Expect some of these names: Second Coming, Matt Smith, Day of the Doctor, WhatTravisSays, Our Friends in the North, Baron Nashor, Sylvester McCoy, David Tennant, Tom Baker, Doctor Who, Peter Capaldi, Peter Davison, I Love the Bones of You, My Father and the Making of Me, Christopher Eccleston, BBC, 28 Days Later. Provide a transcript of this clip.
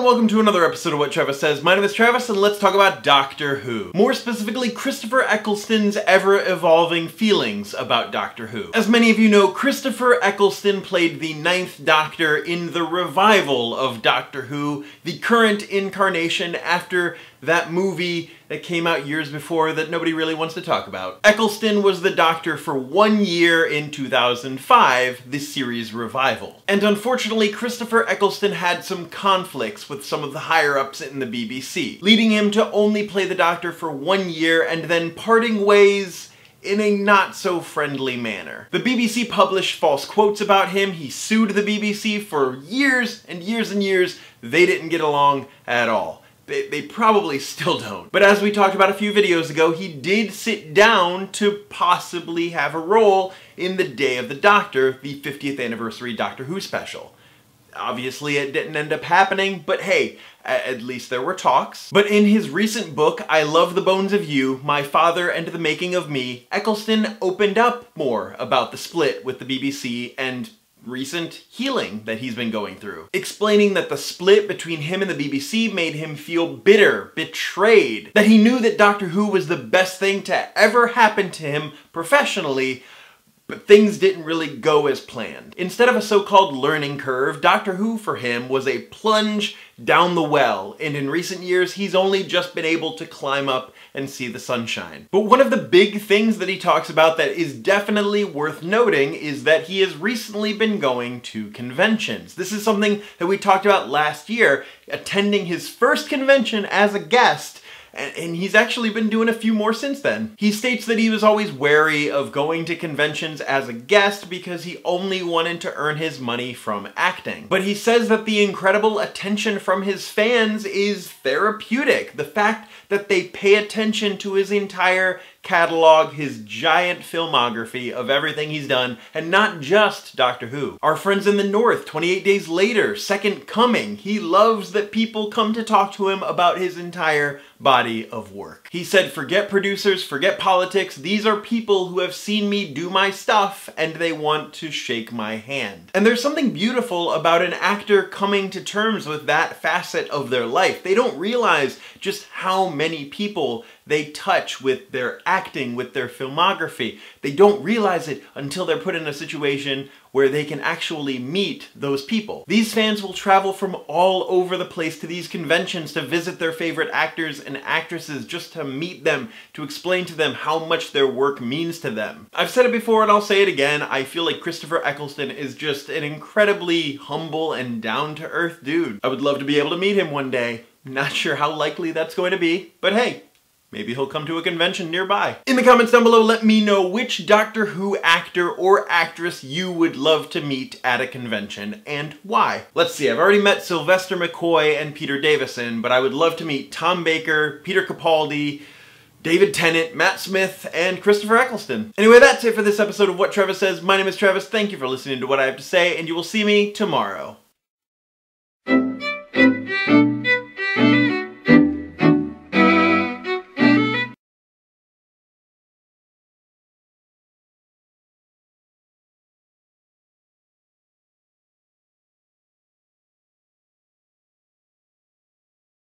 and welcome to another episode of What Travis Says. My name is Travis, and let's talk about Doctor Who. More specifically, Christopher Eccleston's ever-evolving feelings about Doctor Who. As many of you know, Christopher Eccleston played the Ninth Doctor in the revival of Doctor Who, the current incarnation after that movie that came out years before that nobody really wants to talk about. Eccleston was the Doctor for 1 year in 2005, the series revival. And unfortunately, Christopher Eccleston had some conflicts with some of the higher-ups in the BBC, leading him to only play the Doctor for 1 year and then parting ways in a not-so-friendly manner. The BBC published false quotes about him, he sued the BBC for years and years and years, they didn't get along at all. They probably still don't. But as we talked about a few videos ago, he did sit down to possibly have a role in the Day of the Doctor, the 50th anniversary Doctor Who special. Obviously, it didn't end up happening, but hey, at least there were talks. But in his recent book, I Love the Bones of You, My Father and the Making of Me, Eccleston opened up more about the split with the BBC and recent healing that he's been going through, explaining that the split between him and the BBC made him feel bitter, betrayed, that he knew that Doctor Who was the best thing to ever happen to him professionally, but things didn't really go as planned. Instead of a so-called learning curve, Doctor Who for him was a plunge down the well, and in recent years he's only just been able to climb up and see the sunshine. But one of the big things that he talks about that is definitely worth noting is that he has recently been going to conventions. This is something that we talked about last year, attending his first convention as a guest, and he's actually been doing a few more since then. He states that he was always wary of going to conventions as a guest because he only wanted to earn his money from acting. But he says that the incredible attention from his fans is therapeutic. The fact that they pay attention to his entire catalog, his giant filmography of everything he's done, and not just Doctor Who. Our Friends in the North, 28 Days Later, Second Coming. He loves that people come to talk to him about his entire body of work. He said, forget producers, forget politics, these are people who have seen me do my stuff and they want to shake my hand. And there's something beautiful about an actor coming to terms with that facet of their life. They don't realize just how many people they touch with their acting, with their filmography. They don't realize it until they're put in a situation where they can actually meet those people. These fans will travel from all over the place to these conventions to visit their favorite actors and actresses just to meet them, to explain to them how much their work means to them. I've said it before and I'll say it again, I feel like Christopher Eccleston is just an incredibly humble and down-to-earth dude. I would love to be able to meet him one day. Not sure how likely that's going to be, but hey, maybe he'll come to a convention nearby. In the comments down below, let me know which Doctor Who actor or actress you would love to meet at a convention, and why. Let's see, I've already met Sylvester McCoy and Peter Davison, but I would love to meet Tom Baker, Peter Capaldi, David Tennant, Matt Smith, and Christopher Eccleston. Anyway, that's it for this episode of What Travis Says. My name is Travis, thank you for listening to what I have to say, and you will see me tomorrow.